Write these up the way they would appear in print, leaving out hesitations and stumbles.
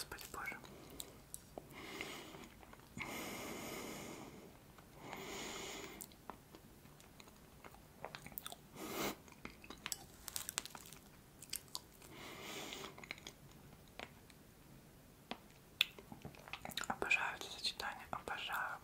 Господи Боже. Обожаю это сочетание, обожаю.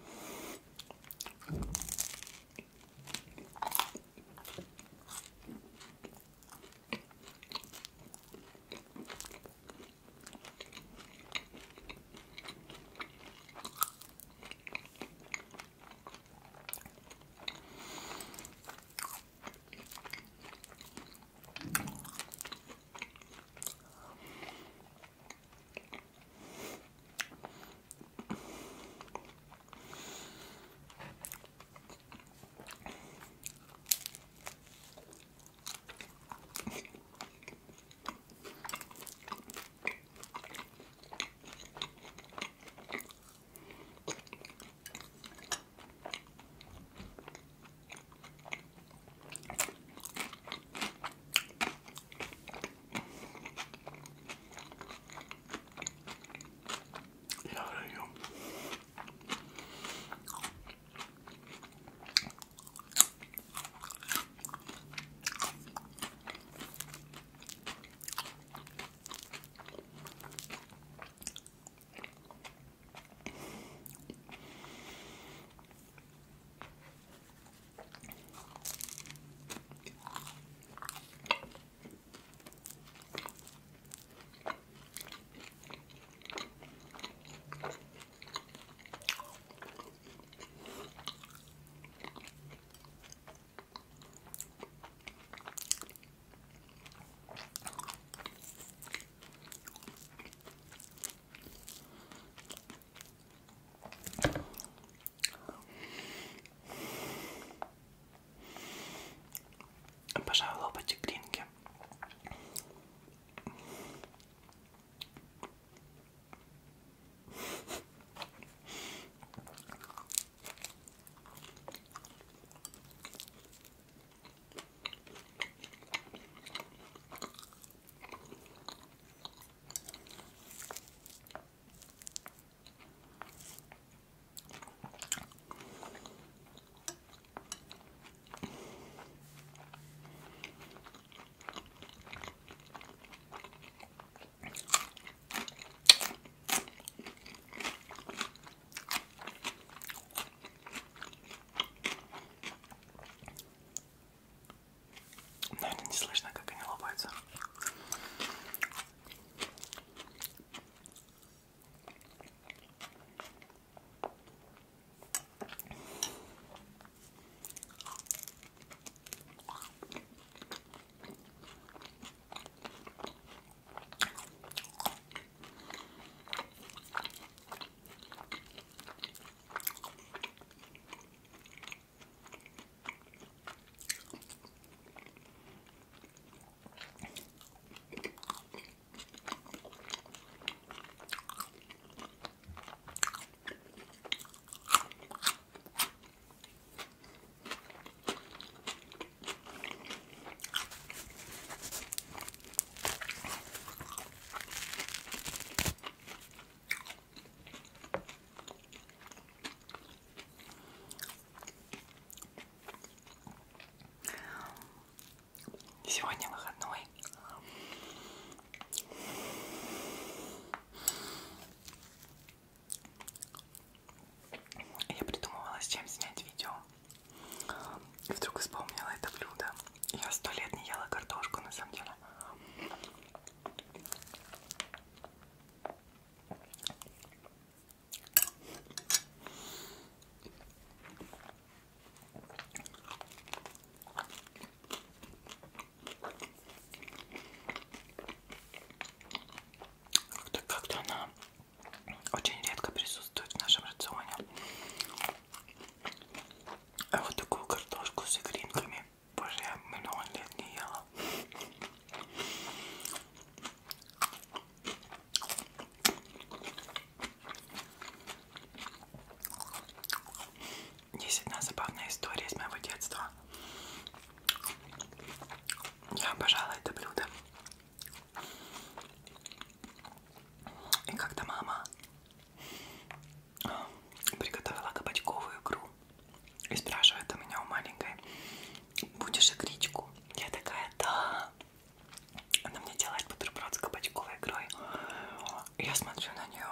смотрю на нее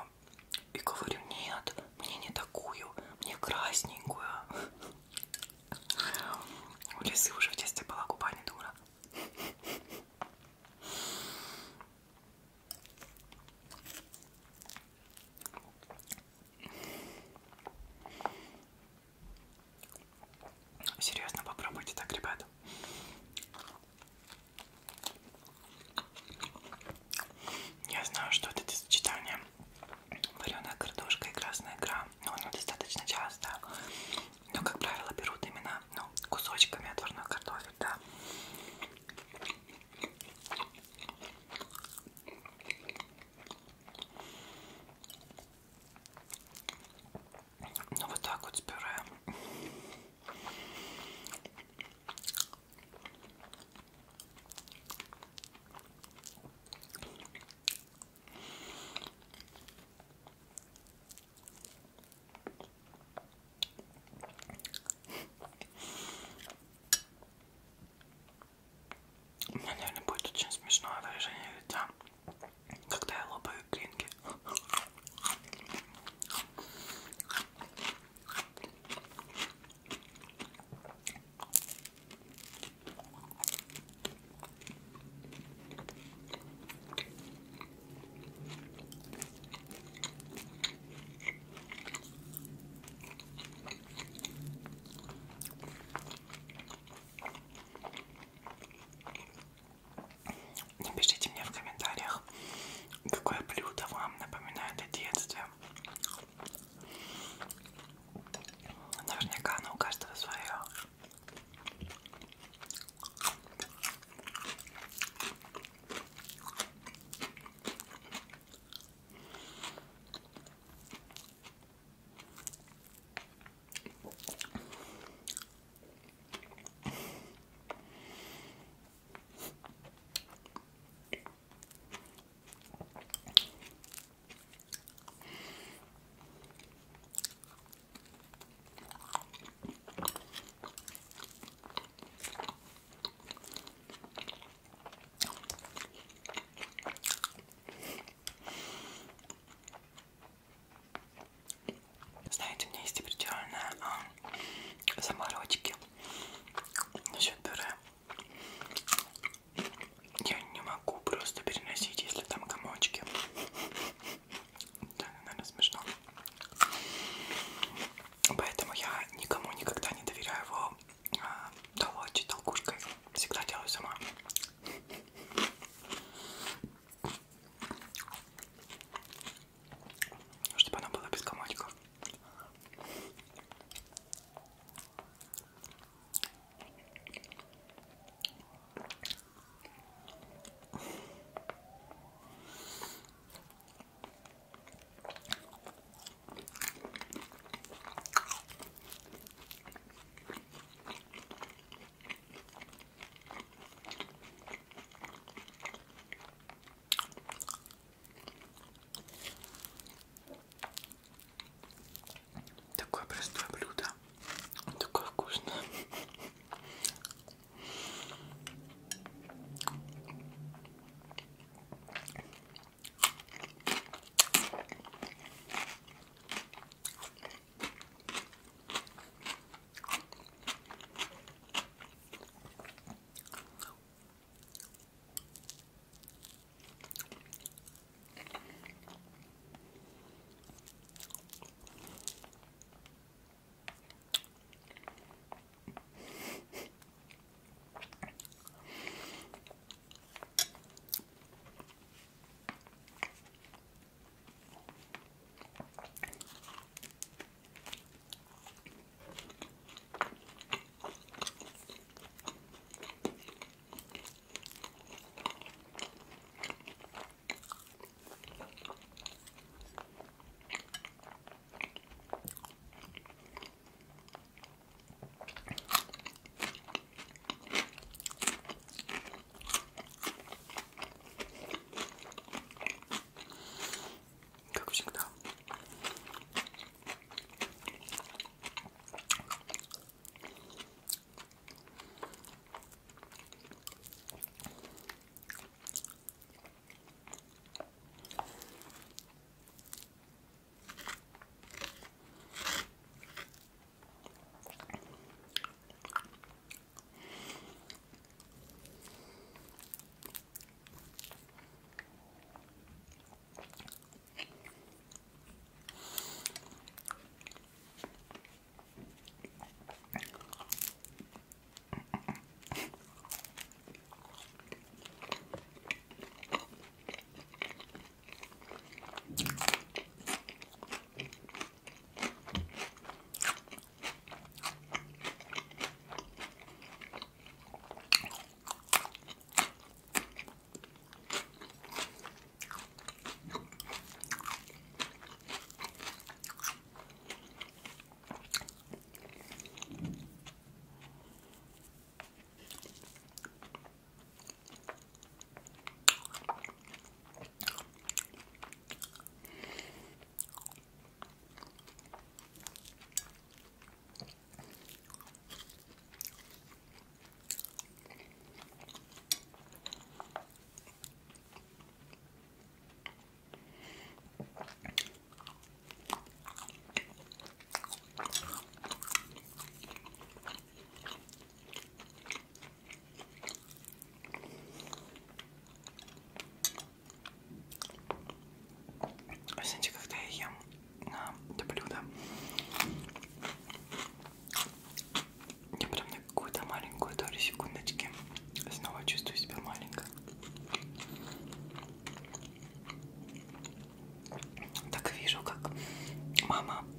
и говорю: нет, мне не такую, мне красненькую. У Лисы уже в детстве была губа не дура. Серьезно, попробуйте так, ребята. Я знаю, что это сочетание вареная картошка и красная икра, но оно достаточно часто, но, как правило, берут именно кусочками отварной картошки. мама.